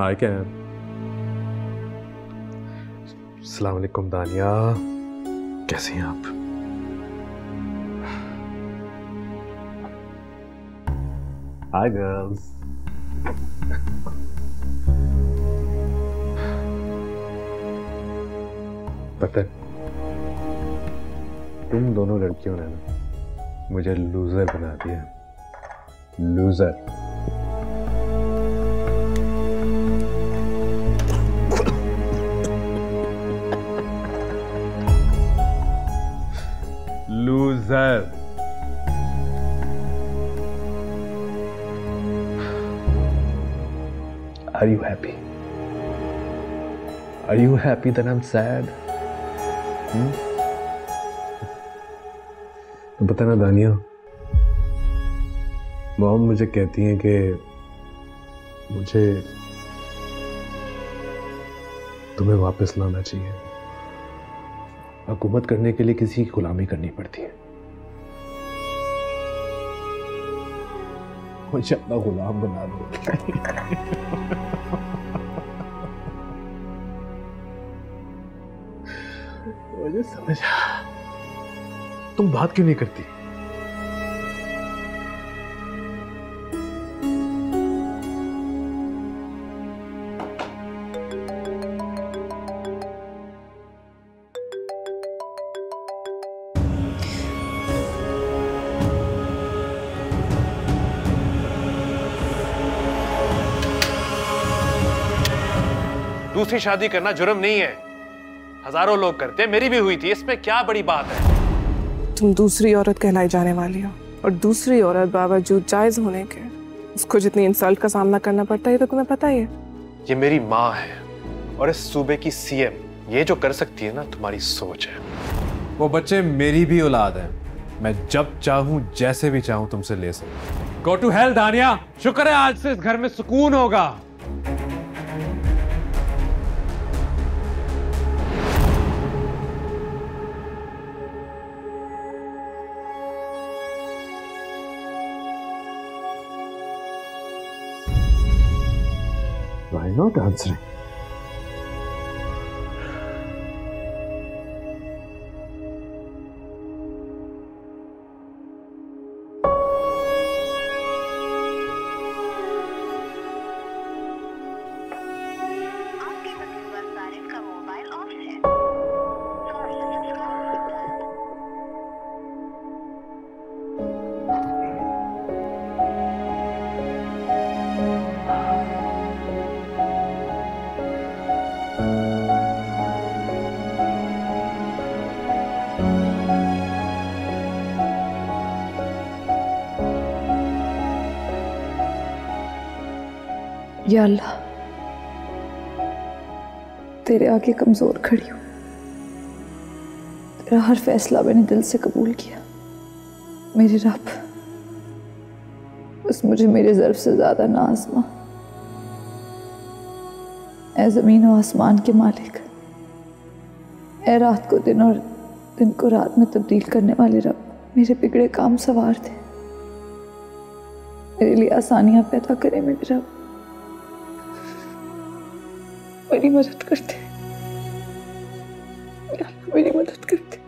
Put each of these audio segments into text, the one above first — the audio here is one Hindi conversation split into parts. हाय कैम। अस्सलाम वालेकुम दानिया, कैसे हैं आप? Hi girls. पता है तुम दोनों लड़कियों ने ना मुझे लूजर बना दिया, loser. Are you happy? Are you happy that I'm sad? तो पता ना दानिया, मॉम मुझे कहती हैं कि मुझे तुम्हें वापस लाना चाहिए। हुकूमत करने के लिए किसी की गुलामी करनी पड़ती है। मुझे अपना गुलाम बना दो। मुझे समझा, तुम बात क्यों नहीं करती? दूसरी शादी करना जुर्म नहीं है, हजारों लोग करते हैं, मेरी भी हुई थी, इसमें क्या बड़ी बात है? तुम दूसरी औरत कहलाई जाने वाली हो और दूसरी औरत बावजूद जायज होने के उसको जितनी इंसल्ट का सामना करना पड़ता है तो तुम्हें पता ही है। ये मेरी माँ है और इस सूबे की सीएम, ये जो कर सकती है ना तुम्हारी सोच है। वो बच्चे मेरी भी औलाद है, मैं जब चाहूँ जैसे भी चाहूँ तुमसे ले सकूँ। गो टू हेल दानिया, शुक्र है आज से इस घर में सुकून होगा। Why not answering? या अल्लाह, तेरे आगे कमजोर खड़ी हूँ। तेरा हर फैसला मैंने दिल से कबूल किया। मेरे रब, बस मुझे मेरे ज़र्फ से ज्यादा ना आजमा। ऐ ज़मीन और आसमान के मालिक, ऐ रात को दिन और दिन को रात में तब्दील करने वाले रब, मेरे बिगड़े काम सवार थे। मेरे लिए आसानियाँ पैदा करे मेरे रब, मेरी मदद करते, मेरी मदद करते।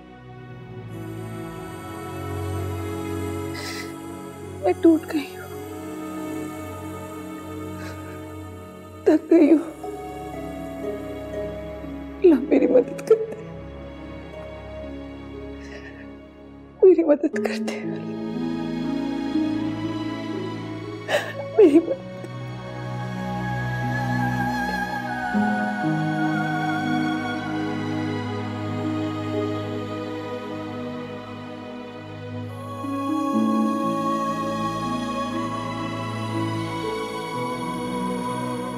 मैं टूट गई हूँ, थक गई हूँ, मेरी मदद करते, मेरी मदद करते, मेरी मदद।